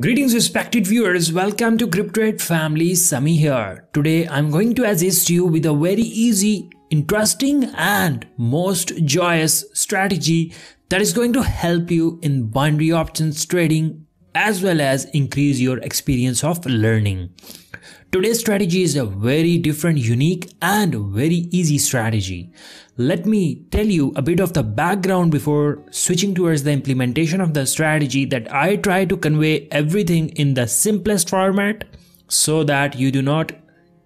Greetings respected viewers, welcome to GripTrade family, Sami here. Today I'm going to assist you with a very easy, interesting and most joyous strategy that is going to help you in binary options trading as well as increase your experience of learning. Today's strategy is a very different, unique and very easy strategy. Let me tell you a bit of the background before switching towards the implementation of the strategy, that I try to convey everything in the simplest format so that you do not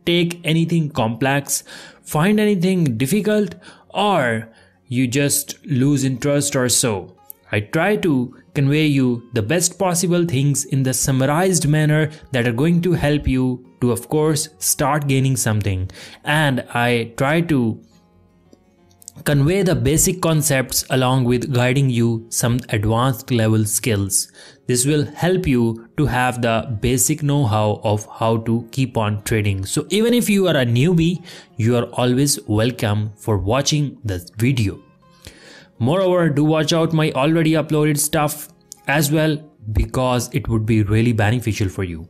take anything complex, find anything difficult, or you just lose interest or so. I try to convey you the best possible things in the summarized manner that are going to help you to, of course, start gaining something. And I try to convey the basic concepts along with guiding you some advanced level skills. This will help you to have the basic know-how of how to keep on trading. So even if you are a newbie, you are always welcome for watching this video. Moreover, do watch out my already uploaded stuff as well, because it would be really beneficial for you.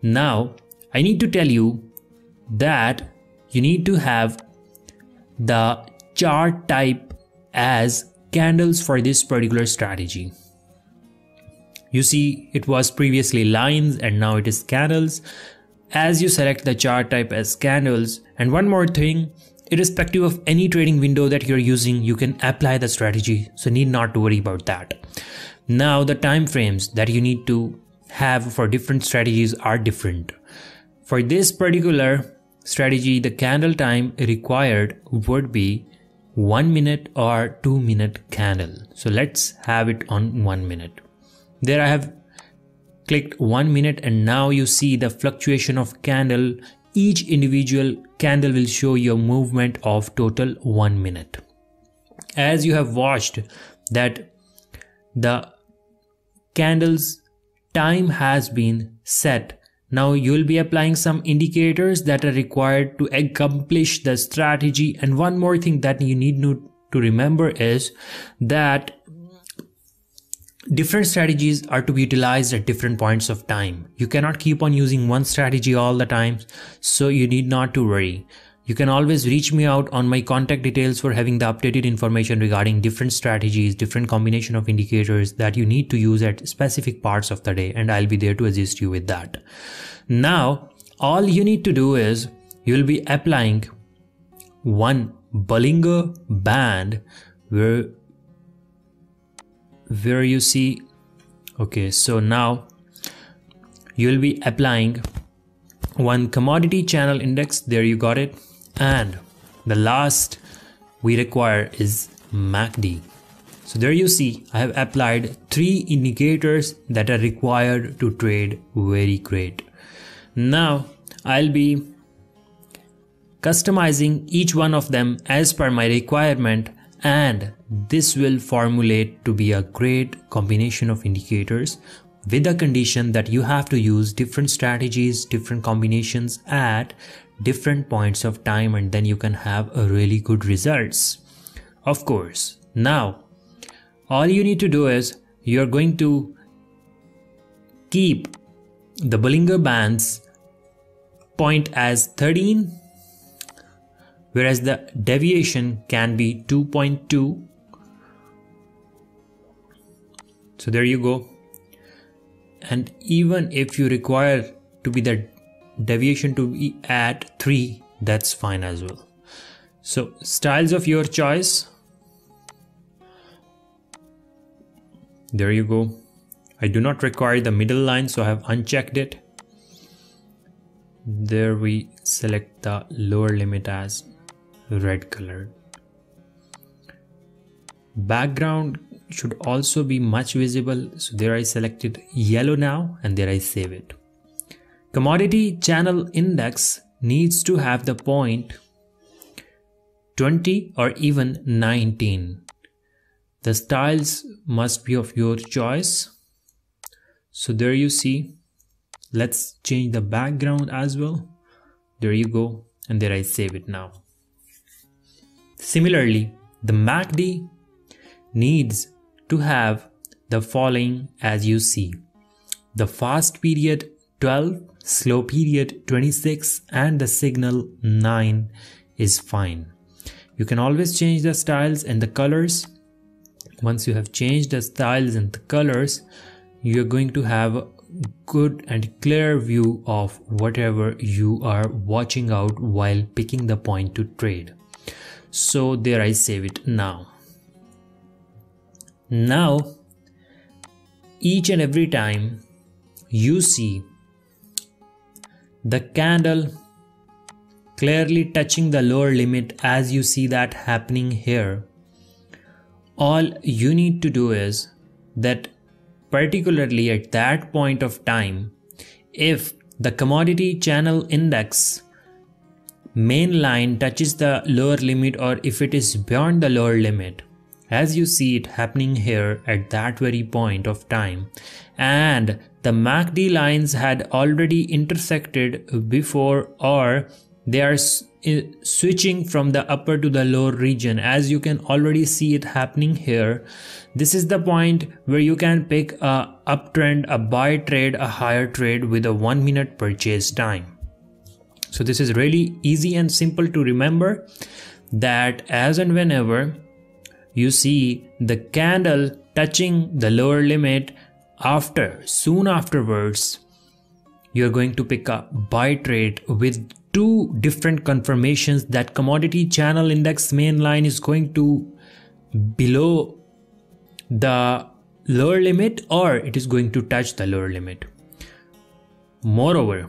Now, I need to tell you that you need to have the chart type as candles for this particular strategy. You see, it was previously lines and now it is candles. As you select the chart type as candles, and one more thing, irrespective of any trading window that you're using, you can apply the strategy, so need not to worry about that. Now the time frames that you need to have for different strategies are different. For this particular strategy, the candle time required would be 1 minute or 2 minute candle. So let's have it on 1 minute. There I have clicked 1 minute, and now you see the fluctuation of candle. Each individual candle will show your movement of total 1 minute. As you have watched that the candles time has been set. Now you'll be applying some indicators that are required to accomplish the strategy. And one more thing that you need to remember is that different strategies are to be utilized at different points of time. You cannot keep on using one strategy all the time, so you need not to worry. You can always reach me out on my contact details for having the updated information regarding different strategies, different combination of indicators that you need to use at specific parts of the day, and I'll be there to assist you with that. Now, all you need to do is you'll be applying one Bollinger Band where you see, okay, so now you'll be applying one Commodity Channel Index. There you got it. And the last we require is MACD. So there you see, I have applied three indicators that are required to trade very great. Now I'll be customizing each one of them as per my requirement, and this will formulate to be a great combination of indicators, with the condition that you have to use different strategies, different combinations at different points of time, and then you can have a really good results, of course. Now all you need to do is you're going to keep the Bollinger Bands point as 13, whereas the deviation can be 2.2. So there you go. And even if you require to be the deviation to be at 3, that's fine as well. So styles of your choice. There you go. I do not require the middle line, so I have unchecked it. There we select the lower limit as red color. Background should also be much visible, so there I selected yellow now, and there I save it. Commodity Channel Index needs to have the point 20 or even 19. The styles must be of your choice. So there you see, let's change the background as well. There you go, and there I save it now. Similarly, the MACD needs to have the following, as you see. the fast period 12, slow period 26, and the signal 9 is fine. You can always change the styles and the colors. Once you have changed the styles and the colors, you're going to have a good and clear view of whatever you are watching out while picking the point to trade. So there I save it now. Now, each and every time you see the candle clearly touching the lower limit, as you see that happening here, all you need to do is that particularly at that point of time, if the Commodity Channel Index main line touches the lower limit, or if it is beyond the lower limit, as you see it happening here at that very point of time, and the MACD lines had already intersected before, or they are switching from the upper to the lower region, as you can already see it happening here, this is the point where you can pick a uptrend, a buy trade, a higher trade with a 1 minute purchase time. So this is really easy and simple to remember, that as and whenever you see the candle touching the lower limit, soon afterwards you're going to pick a buy trade with two different confirmations that Commodity Channel Index main line is going to below the lower limit, or it is going to touch the lower limit. Moreover,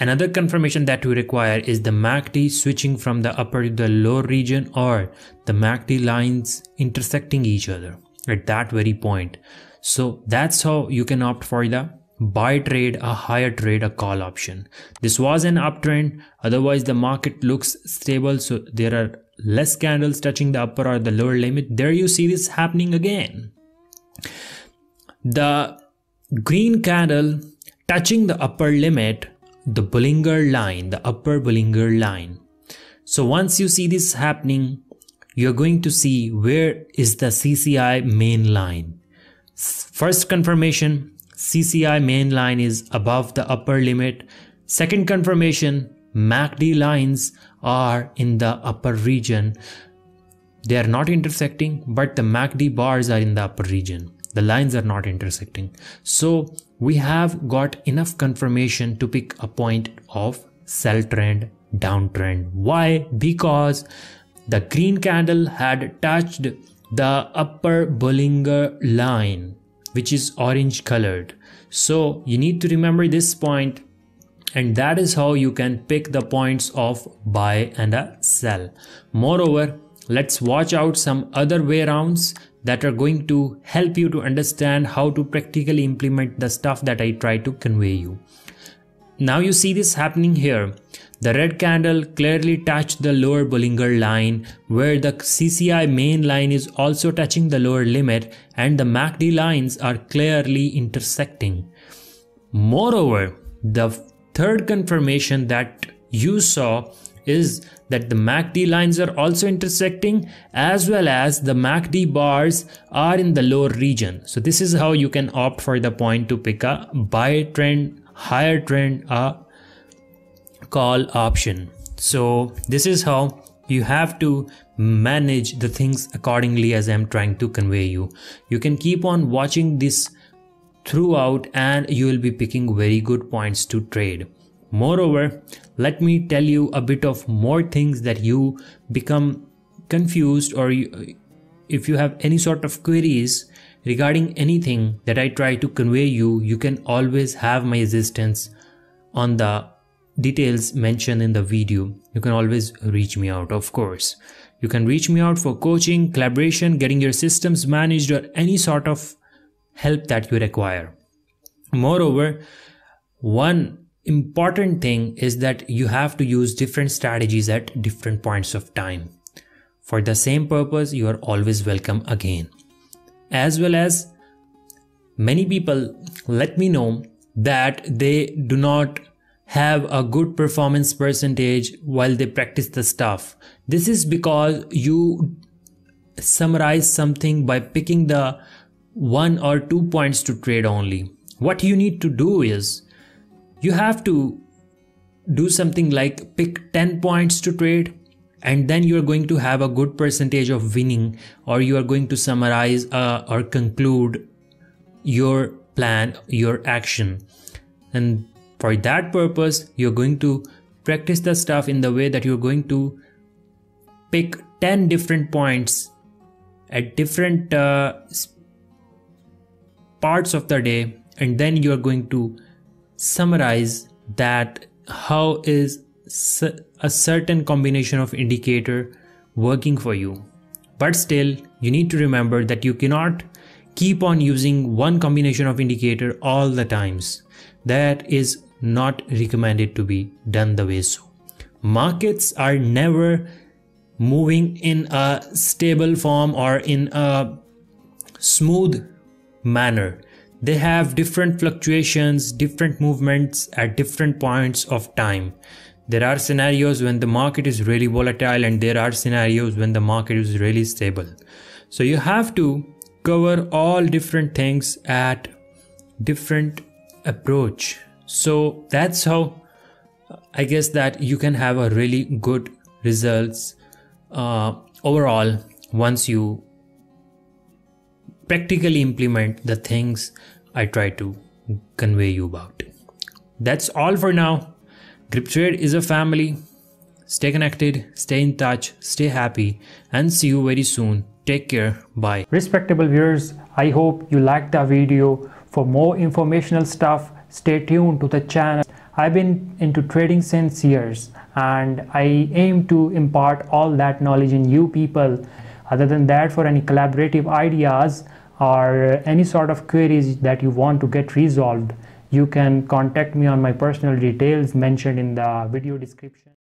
another confirmation that you require is the MACD switching from the upper to the lower region, or the MACD lines intersecting each other at that very point. So that's how you can opt for the buy trade, a higher trade, a call option. This was an uptrend, otherwise the market looks stable, so there are less candles touching the upper or the lower limit. There you see this happening again. The green candle touching the upper limit, the Bollinger line, the upper Bollinger line. So once you see this happening, you're going to see where is the CCI main line. First confirmation, CCI main line is above the upper limit. Second confirmation, MACD lines are in the upper region. They are not intersecting, but the MACD bars are in the upper region. The lines are not intersecting. So we have got enough confirmation to pick a point of sell trend, downtrend. Why? Because the green candle had touched the upper Bollinger line, which is orange colored. So you need to remember this point, and that is how you can pick the points of buy and a sell. Moreover, let's watch out some other way rounds that are going to help you to understand how to practically implement the stuff that I try to convey you. Now you see this happening here. The red candle clearly touched the lower Bollinger line, where the CCI main line is also touching the lower limit, and the MACD lines are clearly intersecting. Moreover, the third confirmation that you saw is that the MACD lines are also intersecting, as well as the MACD bars are in the lower region. So this is how you can opt for the point to pick a buy trend, higher trend, a call option. So this is how you have to manage the things accordingly, as I'm trying to convey you. You can keep on watching this throughout, and you will be picking very good points to trade. Moreover, let me tell you a bit of more things that you become confused, or if you have any sort of queries regarding anything that I try to convey you, you can always have my assistance on the details mentioned in the video. You can always reach me out, of course. You can reach me out for coaching, collaboration, getting your systems managed, or any sort of help that you require. Moreover, one important thing is that you have to use different strategies at different points of time. For the same purpose, you are always welcome again. As well as many people let me know that they do not have a good performance percentage while they practice the stuff. This is because you summarize something by picking the 1 or 2 points to trade only. What you need to do is you have to do something like pick 10 points to trade, and then you are going to have a good percentage of winning, or you are going to summarize or conclude your plan, your action. And for that purpose, you're going to practice the stuff in the way that you're going to pick 10 different points at different parts of the day, and then you're going to summarize that how is a certain combination of indicator working for you. But still, you need to remember that you cannot keep on using one combination of indicator all the times. That is not recommended to be done the way so. Markets are never moving in a stable form or in a smooth manner. They have different fluctuations, different movements at different points of time. There are scenarios when the market is really volatile, and there are scenarios when the market is really stable. So you have to cover all different things at different approach. So that's how I guess that you can have a really good results overall once you practically implement the things I try to convey you about. That's all for now. GripTrade is a family. Stay connected, stay in touch, stay happy, and see you very soon. Take care. Bye. Respectable viewers, I hope you liked the video. For more informational stuff, stay tuned to the channel. I've been into trading since years, and I aim to impart all that knowledge in you people. Other than that, for any collaborative ideas or any sort of queries that you want to get resolved, you can contact me on my personal details mentioned in the video description.